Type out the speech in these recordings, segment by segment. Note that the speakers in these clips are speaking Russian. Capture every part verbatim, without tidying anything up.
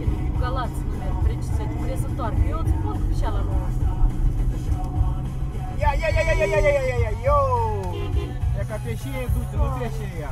Мирнинский в Галатце номер тридцать, пресс-утар. И вот он пищал ему. Я, я, я, я, я, я, я, я, я, я, йоу! Я как пещея идут, ну пещея.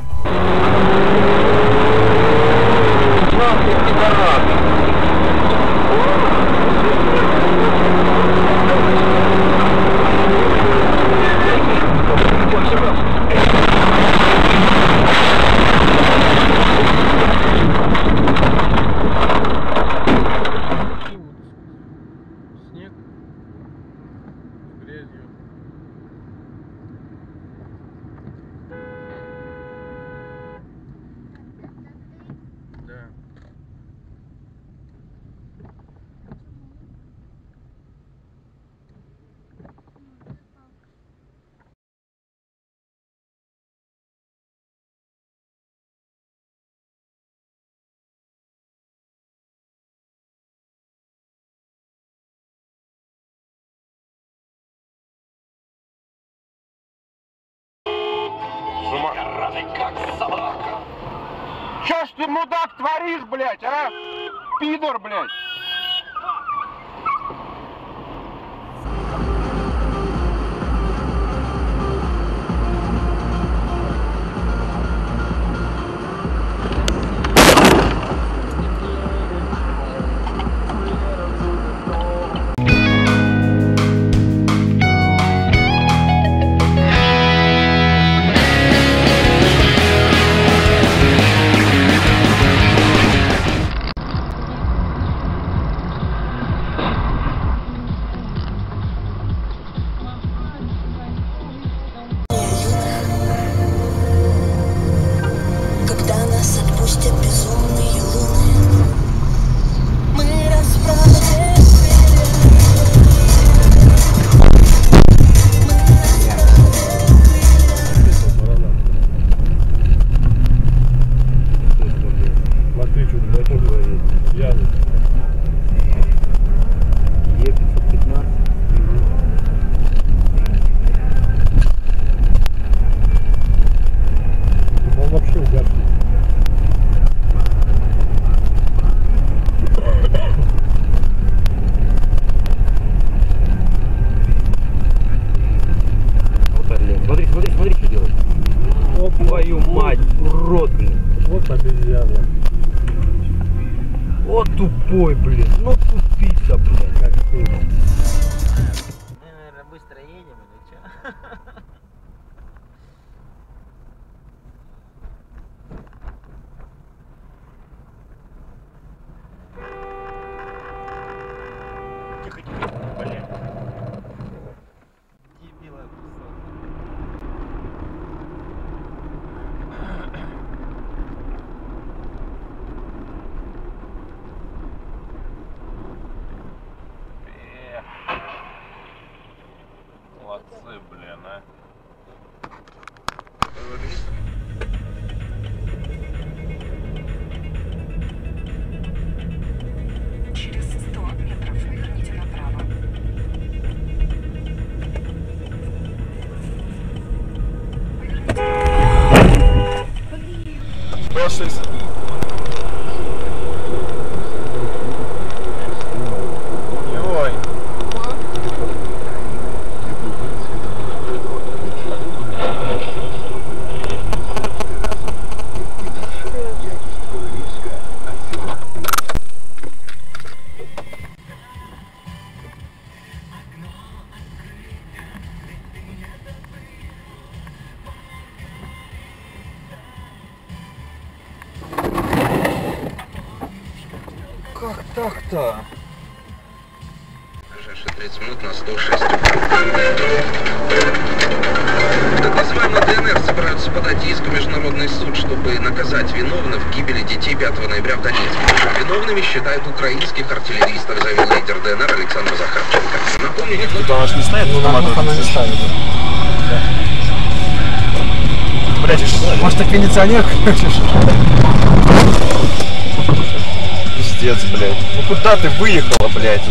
Как собака. Чё ж ты, мудак, творишь, блядь, а? Пидор, блядь. Ой, блин, ну тупица, блин, как ты. Мы, наверное, быстро едем или что? Тихо, тихо, блин. Дебила. Блин, а? Через сто метров верните направо. Прошлись. Как так-то? Ближайшие тридцать минут на сто шесть. Так называемый ДНР собираются подать иск в Международный суд, чтобы наказать виновных в гибели детей пятого ноября в Донецке. Виновными считают украинских артиллеристов, заявил лидер ДНР Александр Захарченко. Напомню, никто... Никто нас не ставит, но нам она не ставит. Блядь, может, так кондиционер? Пиздец, блядь. Ну куда ты выехала, блядь?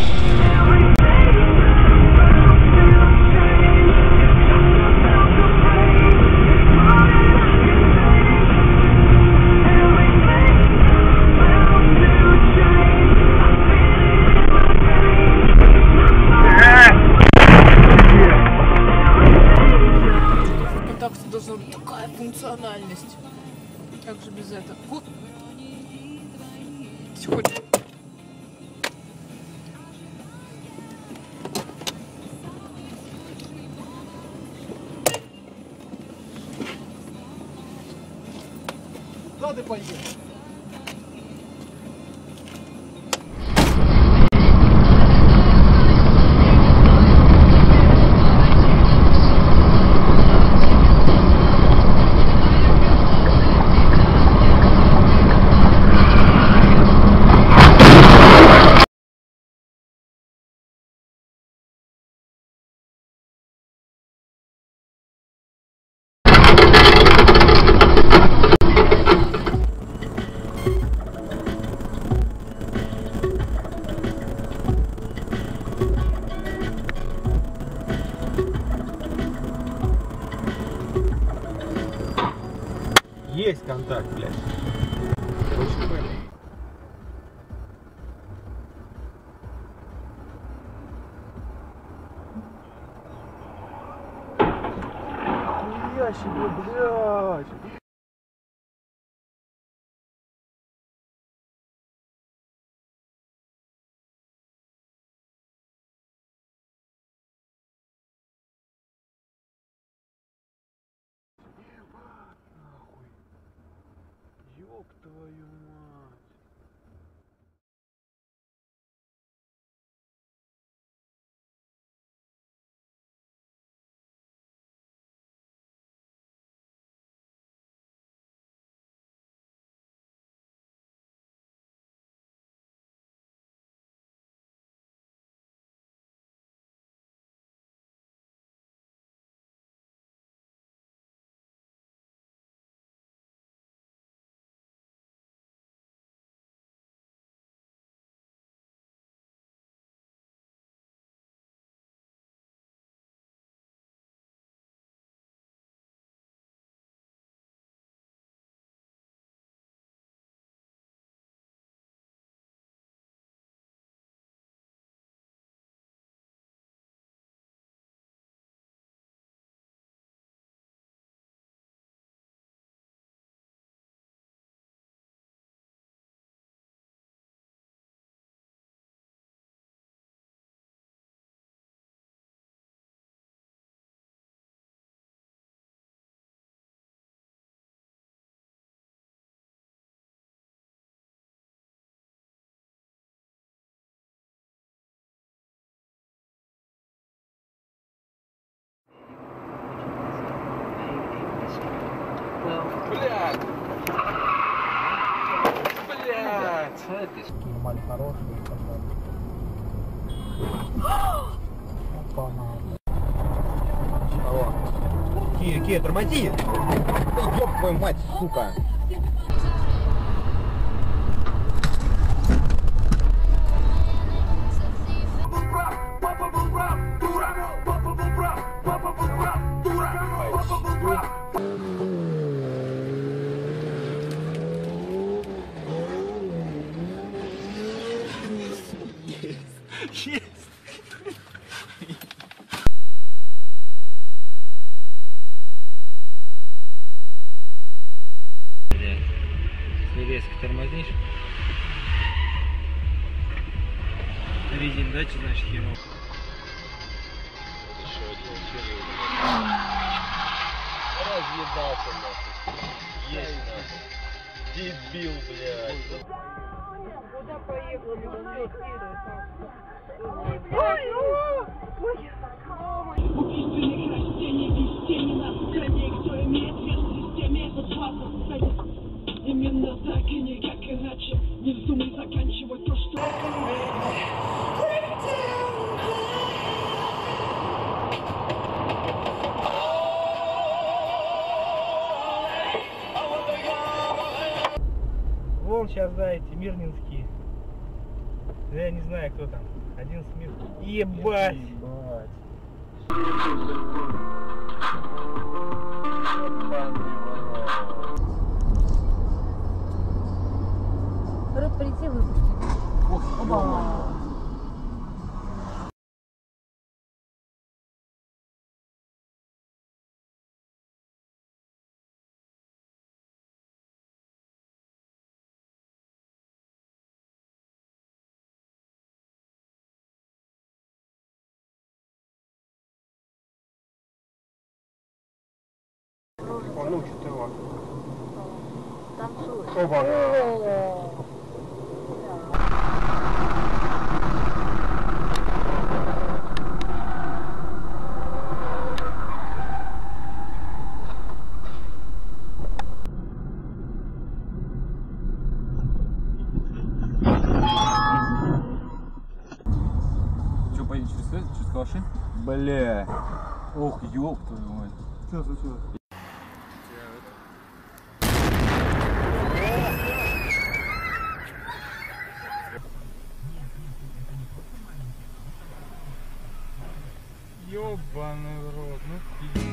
за это. Вот. Сегодня. Надо поехать. Есть контакт, блядь. Очень быстро. Ящик, блядь. Твою мать. Блядь! Блядь! Эти нормально хорошие, пожалуйста. Опа, мама. Кия, Кия, тормози! Ёб твою мать, сука! Yes. Если резко тормознишь, резин дачи, значит, хером. Еще один, еще один. Разъебался, нахуй. Есть, нахуй. Дебил, блядь. Куда поехал? Именно так и никак иначе. Не вздумай заканчивать то, что... Вон сейчас, да, эти Мирнинские. Да я не знаю, кто там. Один смех. Ебать! Ебать! Второй прийти выпустить. Оба! внучат его. Танцует. Оба. Че, поедем через свет, через калаши? Бля. Ох, ёб твою мать. Что случилось? Ёбаный в рот, ну пи***.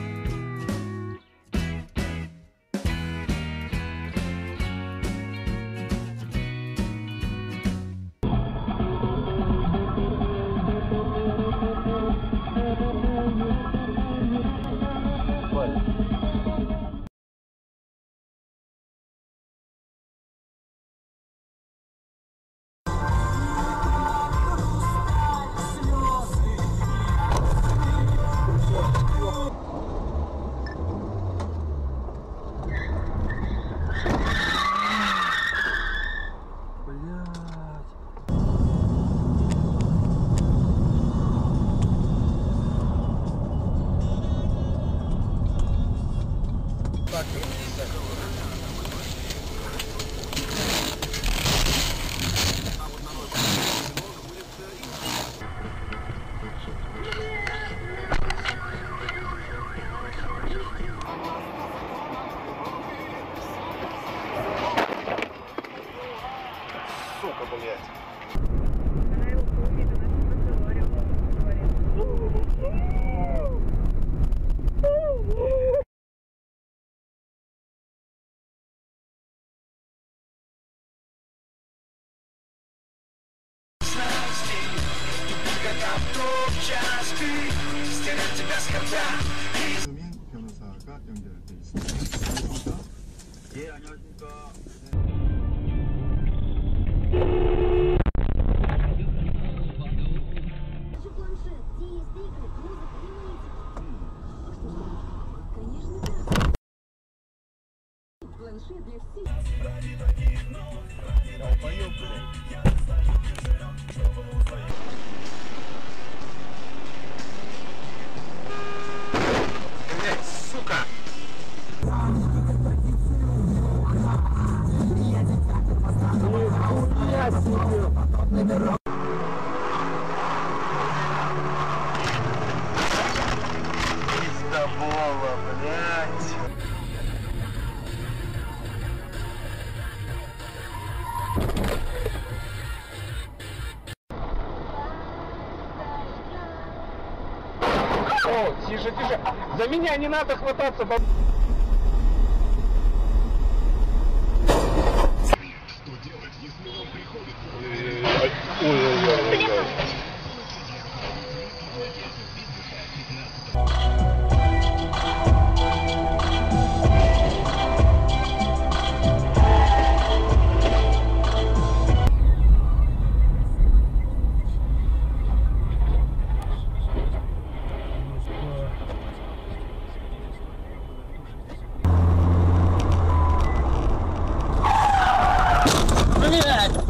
예, 안녕하십니까. О, тише, тише. За меня не надо хвататься, баб... Что делать, если вам приходится... Ой-ой-ой-ой-ой. Блядь!